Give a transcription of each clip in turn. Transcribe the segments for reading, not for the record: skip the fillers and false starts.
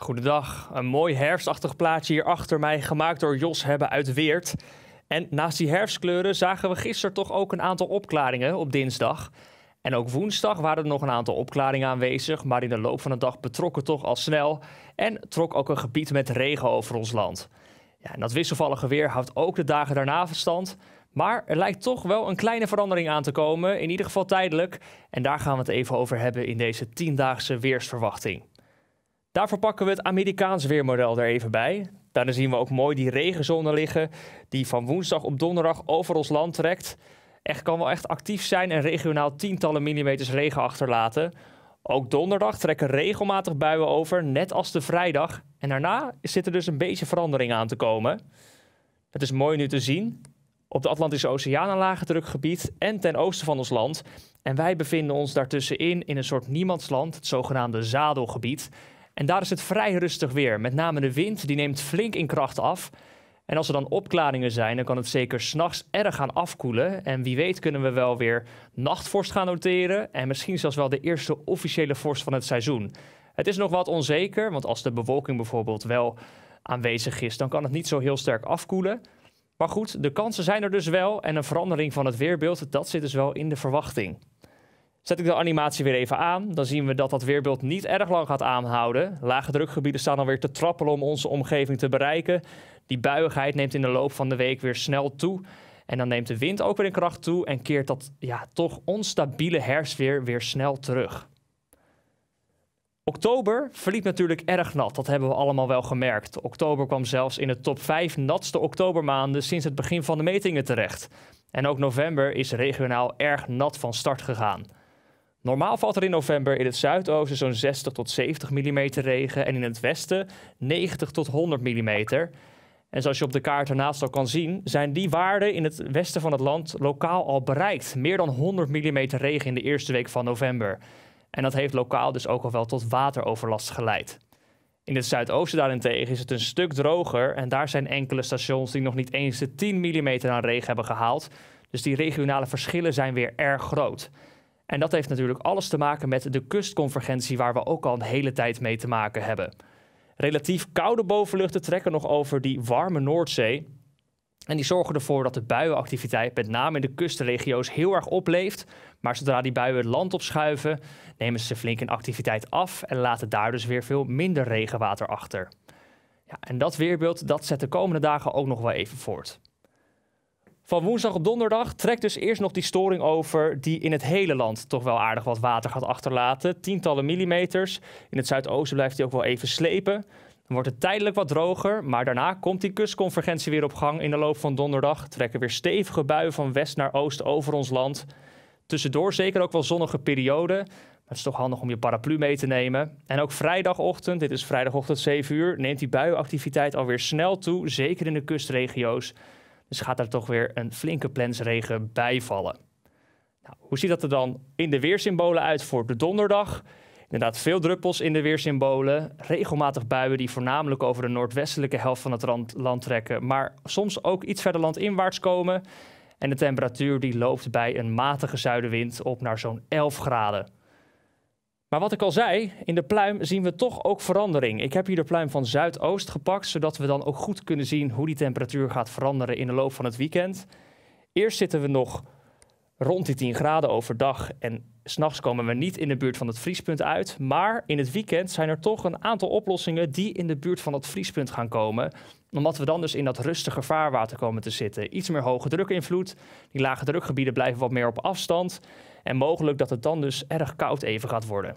Goedendag, een mooi herfstachtig plaatje hier achter mij, gemaakt door Jos Hebben uit Weert. En naast die herfstkleuren zagen we gisteren toch ook een aantal opklaringen op dinsdag. En ook woensdag waren er nog een aantal opklaringen aanwezig, maar in de loop van de dag betrok het toch al snel en trok ook een gebied met regen over ons land. Ja, en dat wisselvallige weer houdt ook de dagen daarna verstand, maar er lijkt toch wel een kleine verandering aan te komen, in ieder geval tijdelijk. En daar gaan we het even over hebben in deze 10-daagse weersverwachting. Daarvoor pakken we het Amerikaans weermodel er even bij. Daarna zien we ook mooi die regenzone liggen die van woensdag op donderdag over ons land trekt. Echt kan wel echt actief zijn en regionaal tientallen millimeters regen achterlaten. Ook donderdag trekken regelmatig buien over, net als de vrijdag. En daarna zit er dus een beetje verandering aan te komen. Het is mooi nu te zien op de Atlantische Oceaan een lage drukgebied en ten oosten van ons land. En wij bevinden ons daartussenin in een soort niemandsland, het zogenaamde zadelgebied. En daar is het vrij rustig weer. Met name de wind die neemt flink in kracht af. En als er dan opklaringen zijn, dan kan het zeker 's nachts erg gaan afkoelen. En wie weet kunnen we wel weer nachtvorst gaan noteren. En misschien zelfs wel de eerste officiële vorst van het seizoen. Het is nog wat onzeker, want als de bewolking bijvoorbeeld wel aanwezig is, dan kan het niet zo heel sterk afkoelen. Maar goed, de kansen zijn er dus wel. En een verandering van het weerbeeld, dat zit dus wel in de verwachting. Zet ik de animatie weer even aan, dan zien we dat dat weerbeeld niet erg lang gaat aanhouden. Lage drukgebieden staan alweer te trappelen om onze omgeving te bereiken. Die buiigheid neemt in de loop van de week weer snel toe. En dan neemt de wind ook weer in kracht toe en keert dat toch onstabiele herfstweer weer snel terug. Oktober verliep natuurlijk erg nat, dat hebben we allemaal wel gemerkt. Oktober kwam zelfs in de top 5 natste oktobermaanden sinds het begin van de metingen terecht. En ook november is regionaal erg nat van start gegaan. Normaal valt er in november in het zuidoosten zo'n 60 tot 70 mm regen en in het westen 90 tot 100 mm. En zoals je op de kaart ernaast al kan zien, zijn die waarden in het westen van het land lokaal al bereikt. Meer dan 100 mm regen in de eerste week van november. En dat heeft lokaal dus ook al wel tot wateroverlast geleid. In het zuidoosten daarentegen is het een stuk droger en daar zijn enkele stations die nog niet eens de 10 mm aan regen hebben gehaald. Dus die regionale verschillen zijn weer erg groot. En dat heeft natuurlijk alles te maken met de kustconvergentie waar we ook al een hele tijd mee te maken hebben. Relatief koude bovenluchten trekken nog over die warme Noordzee. En die zorgen ervoor dat de buienactiviteit met name in de kustregio's heel erg opleeft. Maar zodra die buien het land opschuiven, nemen ze flink in activiteit af en laten daar dus weer veel minder regenwater achter. Ja, en dat weerbeeld dat zet de komende dagen ook nog wel even voort. Van woensdag op donderdag trekt dus eerst nog die storing over die in het hele land toch wel aardig wat water gaat achterlaten. Tientallen millimeters. In het zuidoosten blijft die ook wel even slepen. Dan wordt het tijdelijk wat droger, maar daarna komt die kustconvergentie weer op gang in de loop van donderdag. Trekken weer stevige buien van west naar oost over ons land. Tussendoor zeker ook wel zonnige perioden. Maar het is toch handig om je paraplu mee te nemen. En ook vrijdagochtend, dit is vrijdagochtend 7 uur, neemt die buienactiviteit alweer snel toe, zeker in de kustregio's. Dus gaat er toch weer een flinke plensregen bij vallen. Nou, hoe ziet dat er dan in de weersymbolen uit voor de donderdag? Inderdaad, veel druppels in de weersymbolen. Regelmatig buien die voornamelijk over de noordwestelijke helft van het land trekken, maar soms ook iets verder landinwaarts komen. En de temperatuur die loopt bij een matige zuidenwind op naar zo'n 11 graden. Maar wat ik al zei, in de pluim zien we toch ook verandering. Ik heb hier de pluim van zuidoost gepakt, zodat we dan ook goed kunnen zien hoe die temperatuur gaat veranderen in de loop van het weekend. Eerst zitten we nog rond die 10 graden overdag en 's nachts komen we niet in de buurt van het vriespunt uit. Maar in het weekend zijn er toch een aantal oplossingen die in de buurt van het vriespunt gaan komen. Omdat we dan dus in dat rustige vaarwater komen te zitten. Iets meer hoge drukinvloed, die lage drukgebieden blijven wat meer op afstand. En mogelijk dat het dan dus erg koud even gaat worden.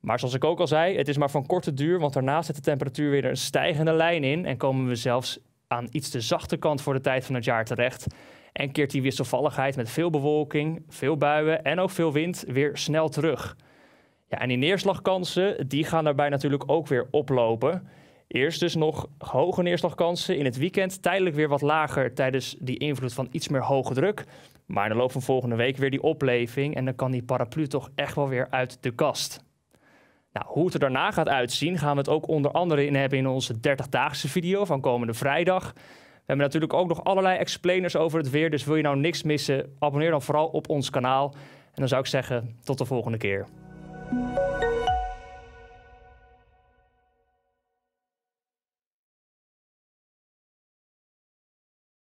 Maar zoals ik ook al zei, het is maar van korte duur, want daarna zet de temperatuur weer een stijgende lijn in. En komen we zelfs aan iets te zachte kant voor de tijd van het jaar terecht. En keert die wisselvalligheid met veel bewolking, veel buien en ook veel wind weer snel terug. Ja, en die neerslagkansen, die gaan daarbij natuurlijk ook weer oplopen. Eerst dus nog hoge neerslagkansen in het weekend, tijdelijk weer wat lager tijdens die invloed van iets meer hoge druk. Maar in de loop van volgende week weer die opleving en dan kan die paraplu toch echt wel weer uit de kast. Nou, hoe het er daarna gaat uitzien gaan we het ook onder andere in hebben in onze 30-daagse video van komende vrijdag. We hebben natuurlijk ook nog allerlei explainers over het weer, dus wil je nou niks missen, abonneer dan vooral op ons kanaal. En dan zou ik zeggen, tot de volgende keer.